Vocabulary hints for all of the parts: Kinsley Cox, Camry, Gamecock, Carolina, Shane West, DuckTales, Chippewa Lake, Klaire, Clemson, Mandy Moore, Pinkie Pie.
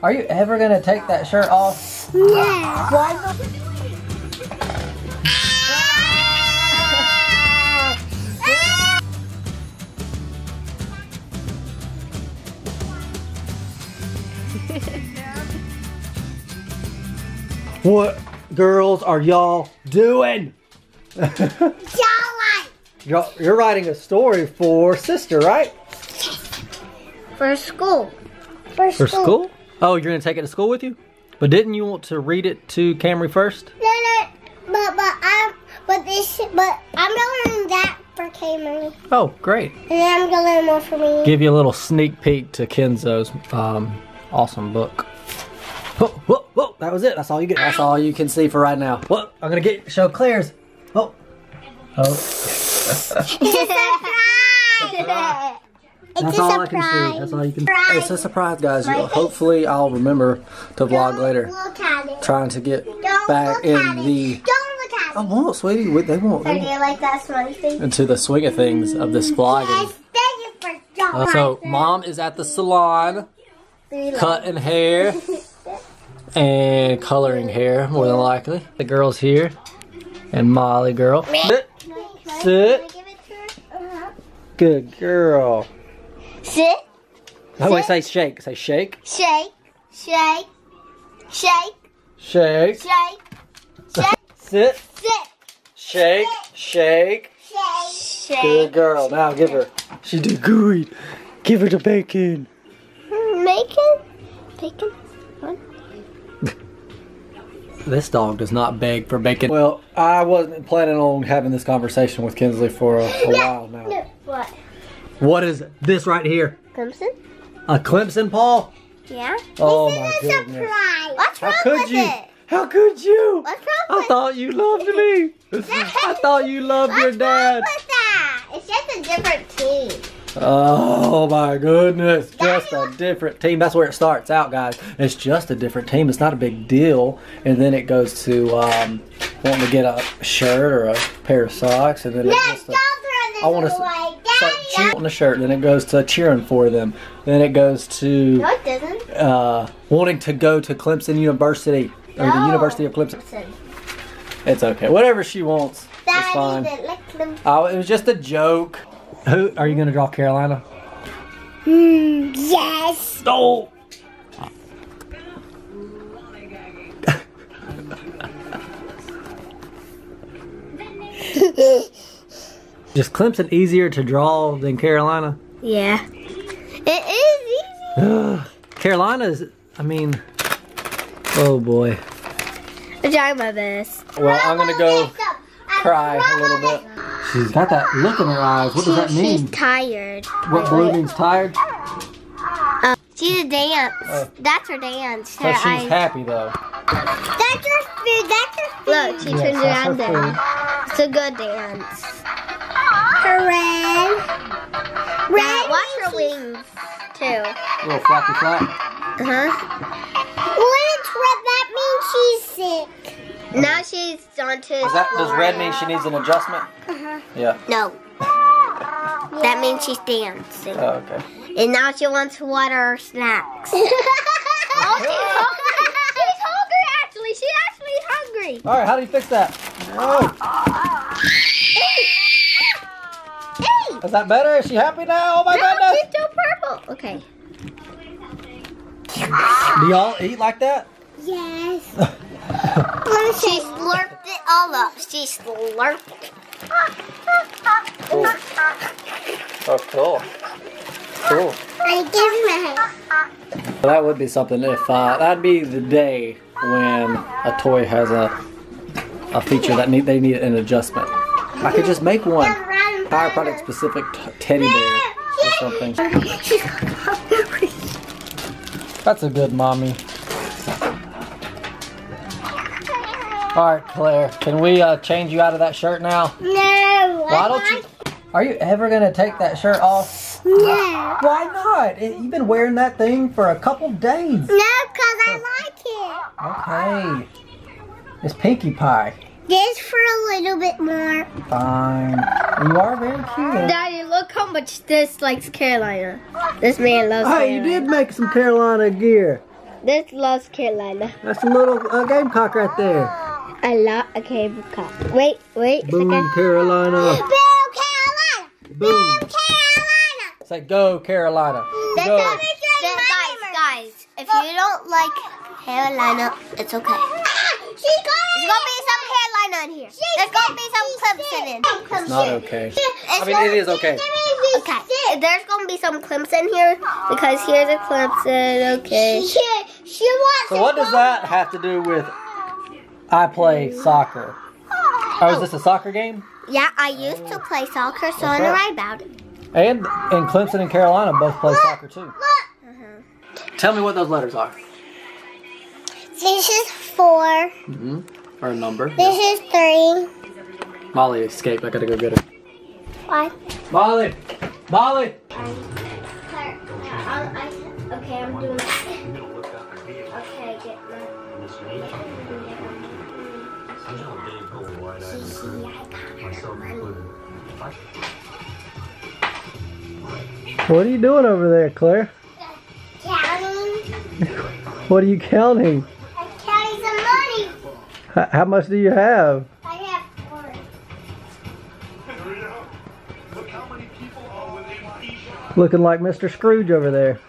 Are you ever gonna take that shirt off? No. Why not? What girls are y'all doing? You're writing a story for sister, right? For school. For school? Oh, you're gonna take it to school with you? But didn't you want to read it to Camry first? No, but I'm gonna learn that for Camry. Oh, great. And then I'm gonna learn more for me. Give you a little sneak peek to Kenzo's awesome book. Whoa! That was it. That's all you get. That's all you can see for right now. What? I'm gonna show Claire's. Oh. It's a surprise. That's all I can see. That's all you can see. It's a surprise, guys. Hopefully, I'll remember to vlog later. Trying to get back in the. Don't look at it. I won't, sweetie. They won't. I feel like that's one thing. Into the swing of things of this vlogging. So, Mom is at the salon, cutting hair and coloring hair, more than likely. The girl's here, and Molly girl. Sit. Good girl. Sit. No, wait, say shake. Say shake. Shake. Shake. Shake. Shake. Shake. Shake. Sit. Sit. Shake. Shake. Shake. Good girl. Now give her. She did good. Give her the bacon. Bacon? Bacon? What? This dog does not beg for bacon. Well, I wasn't planning on having this conversation with Kinsley for a while now. No. What? What is this right here? Clemson? A Clemson paw? Yeah. Oh my goodness. Surprise. What's wrong with it? How could you? What's wrong with it? I thought you loved me. I thought you loved your dad. What's wrong with that? It's just a different team. Oh my goodness. Just a different team. That's where it starts out, guys. It's just a different team. It's not a big deal. And then it goes to wanting to get a shirt or a pair of socks. And then it's just I want to start cheering on the shirt, then it goes to cheering for them, then it goes to wanting to go to Clemson University, or the University of Clemson. It's okay, whatever she wants, it's fine. Oh, it was just a joke. Who are you going to draw, Carolina? Yes. Oh. Is Clemson easier to draw than Carolina? Yeah. It is easy. Carolina's, I mean, oh boy. I'm trying my best. Well, I'm going to go cry a little bit. She's got that look in her eyes. What does that mean? She's tired. What blue means tired? She's a dance. That's her dance. Her she's eyes. Happy though. That's her food. That's her food. Look, she turns around there. It's a good dance. Her red. Red. Watch her wings, too. A little flappy flap. When it's red, that means she's sick. Okay. Now she's on to does red mean she needs an adjustment? Yeah. No. That means she's dancing. Oh, okay. And now she wants water or snacks. Oh, she's hungry. She's hungry, actually. She's actually hungry. All right, how do you fix that? Is that better? Is she happy now? Oh my goodness! She's still purple. Okay. Do y'all eat like that? Yes. She slurped it all up. She slurped it. Cool. Oh, cool. Cool. I give him a hug. That would be something if that'd be the day when a toy has a feature that they need an adjustment. I could just make one. Chiropractic specific teddy bear or something. That's a good mommy. Alright, Claire, can we change you out of that shirt now? No. Why don't you? Are you ever going to take that shirt off? No. Why not? You've been wearing that thing for a couple days. No, because I like it. Okay. It's Pinkie Pie. This for a little bit more. Fine. You are very cute. Daddy, look how much this likes Carolina. This man loves Carolina. Oh, you did make some Carolina gear. This loves Carolina. That's a little gamecock right there. A lot of gamecock. Wait, wait. Boom, Carolina. Boom, Carolina. Boom, Carolina. It's like, go, Carolina. Go. Guys, if you don't like Carolina, it's okay. There's gonna be some hairline on here. There's gonna be some Clemson in. It's not okay. I mean, it is okay. Okay. There's gonna be some Clemson here because here's a Clemson. Okay. So what does that have to do with I play soccer? Oh, is this a soccer game? Yeah, I used to play soccer, so I know right about it. And Clemson and Carolina both play soccer too. Tell me what those letters are. This is 4. Mm-hmm. Or a number. This is 3. Molly escaped. I gotta go get her. Why? Molly! Molly! Okay, I'm doing that. Okay, get my... What are you doing over there, Claire? Counting. What are you counting? How much do you have? I have 4. Look how many people are within earshot. Looking like Mr. Scrooge over there.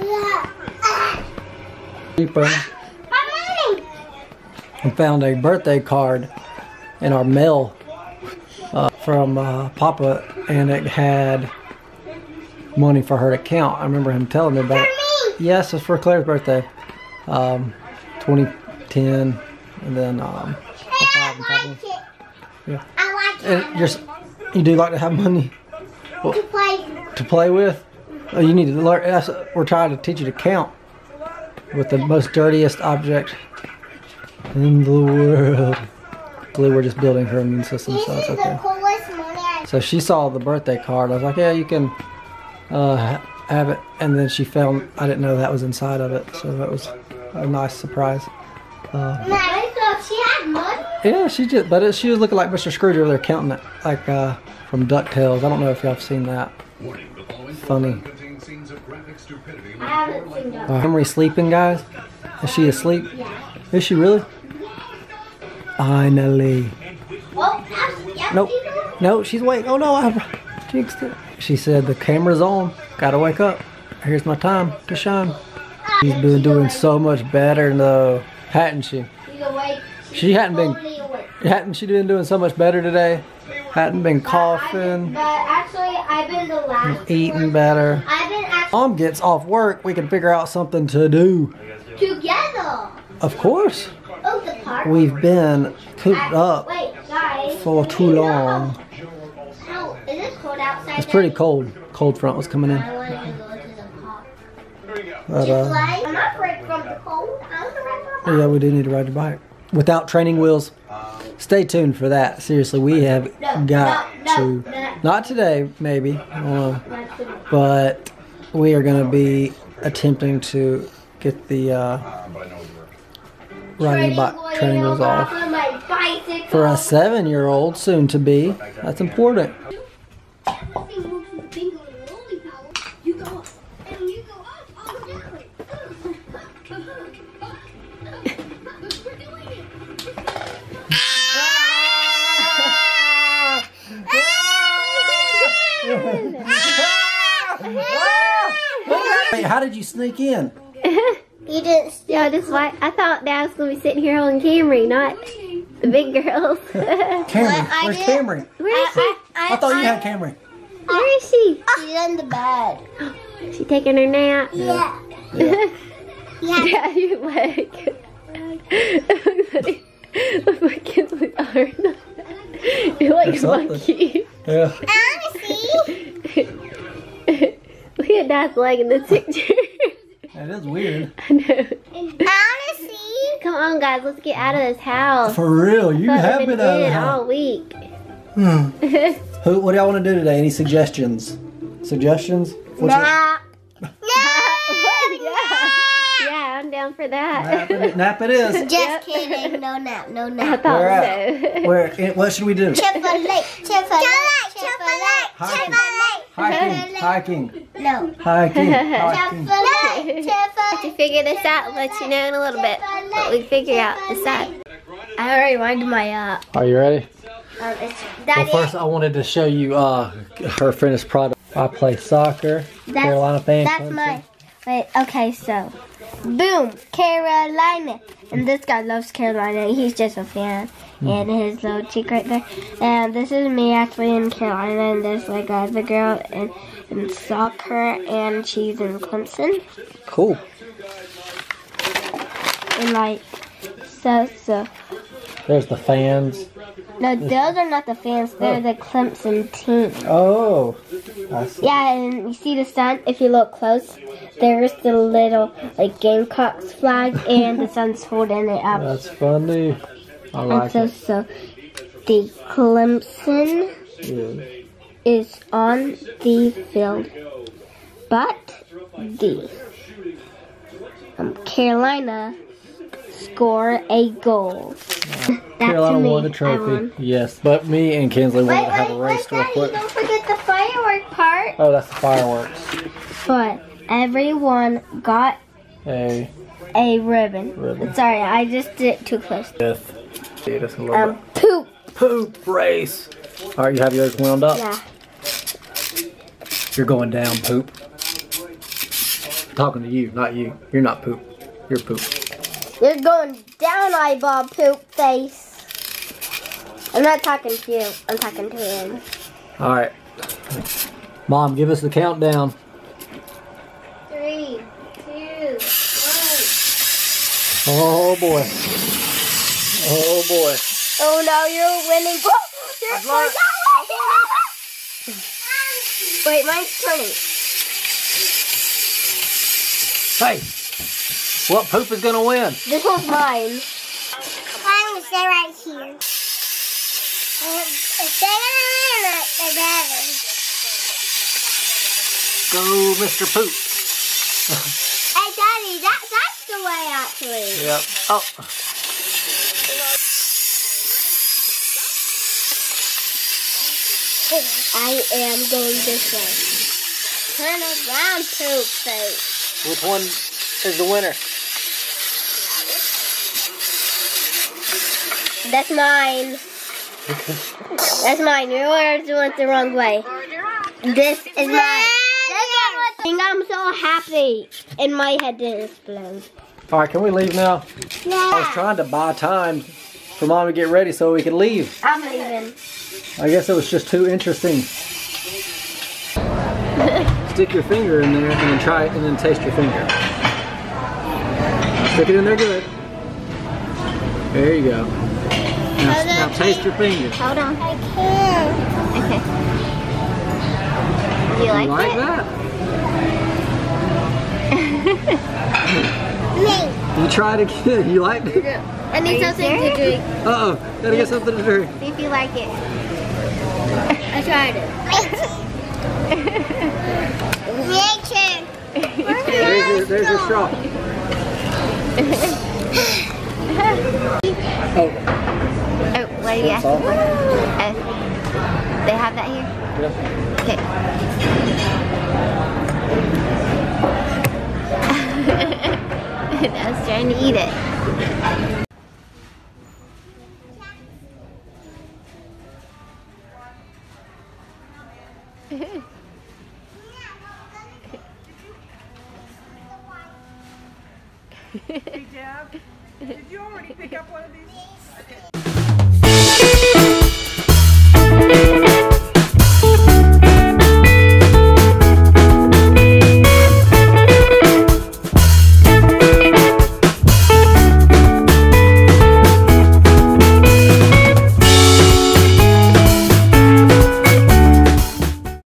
Yeah. We found a birthday card in our mail from Papa, and it had money for her to count. I remember him telling me about it. Yes, it's for Claire's birthday. 2010. And then, yeah. I like it. You do like to have money? Well, to play with. To play with? Oh, you need to learn. We're trying to teach you to count with the most dirtiest object in the world. Hopefully, we're just building her immune system, so it's okay. So she saw the birthday card. I was like, yeah, you can have it. And then she found, I didn't know that was inside of it. So that was a nice surprise. She had money? Yeah, she did, but she was looking like Mr. Scrooge over there counting it, like from DuckTales. I don't know if y'all have seen that. Funny. I haven't seen that. Emery's sleeping, guys. Is she asleep? Yeah. Is she really? Finally. Well, nope. No, she's awake. Oh no, I jinxed it. She said the camera's on. Gotta wake up. Here's my time to shine. She's been doing so much better though, hadn't she? She hadn't been doing so much better today. Hadn't been coughing. But actually, I've been the last. Eating better. Mom gets off work. We can figure out something to do. Together. Of course. Oh, the park. We've been cooped up for too long. How is it cold outside? It's pretty cold. Cold front was coming in. I want to go to the park. But, I'm not afraid from the cold. I want to ride my bike. Yeah, we do need to ride your bike. Without training wheels, stay tuned for that. Seriously, we have got to. Not today, maybe, but we are going to be attempting to get the riding bike training wheels off. For a 7-year-old, soon to be, that's important. Wait, how did you sneak in? Yeah, that's why I thought Dad was gonna be sitting here holding Camry, not the big girls. Camry, where's Camry? Where is she? I thought you had Camry. Where is she? She's in the bed. She taking her nap. Yeah. Yeah. Your leg. Look like kids with arms. You're like monkey. Yeah. Look at Dad's leg in this picture. That is weird. I know. Honestly. Come on, guys, let's get out of this house. For real, you have been out of the house all week. What do y'all want to do today? Any suggestions? Suggestions? Nah. For that. Nap it is. Just kidding. No nap. No nap. I thought so. What should we do? Chippewa Lake. Chippewa Lake. Chippewa Lake. Hiking. Hiking. No. Hiking. Chippewa Lake. Have to figure this out and let you know in a little bit what we figure out this time. I already lined my up. Are you ready? Well, first I wanted to show you her finished product. I play soccer. Carolina fans. That's mine. Wait, okay, so, boom, Carolina. And this guy loves Carolina. He's just a fan. And his little cheek right there. And this is me actually in Carolina. And there's like another girl in soccer. And she's in Clemson. Cool. And like, so. There's the fans. No, those are not the fans. They're the Clemson team. Oh, I see. Yeah, and you see the sun if you look close. There's the little like Gamecock's flag, and the sun's holding it up. That's funny. I like it. So the Clemson is on the field, but the Carolina score a goal. Carolina won the trophy. Yes, but me and Kinsley wanted to have a race real quick. Don't forget the firework part. Oh, that's the fireworks. But everyone got a ribbon. Sorry, I just did it too close. Yes. Poop race. All right, you have yours wound up. Yeah. You're going down, poop. I'm talking to you, not you. You're not poop. You're poop. You're going down, eyeball poop face. I'm not talking to you. I'm talking to him. All right. Mom, give us the countdown. 3, 2, 1. Oh, boy. Oh, boy. Oh, no, you're winning. Oh, you're Wait, mine's 20. Hey. What poop is gonna win? This one's mine. Mine is there right here. And if they're gonna win it, they're better. Go, Mr. Poop. Hey, Daddy, that's the way actually. Yep. Oh. I am going this way. Turn around, poop face. Which one is the winner? That's mine. That's mine. Yours went the wrong way. This is mine. I think I'm so happy. And my head didn't explode. Alright, can we leave now? Yeah. I was trying to buy time for Mom to get ready so we could leave. I'm leaving. I guess it was just too interesting. Stick your finger in there and then try it and then taste your finger. Stick it in there good. There you go. Now taste your finger. Hold on. I can't. Okay. Do you like that? Me. You tried again. You liked it? I need something to drink. Uh-oh. Gotta get something to drink. See if you like it. I tried it. There's your straw. Yeah. They have that here? Yeah. Okay. I was trying to eat it. Hey, Dad, did you already pick up one of these?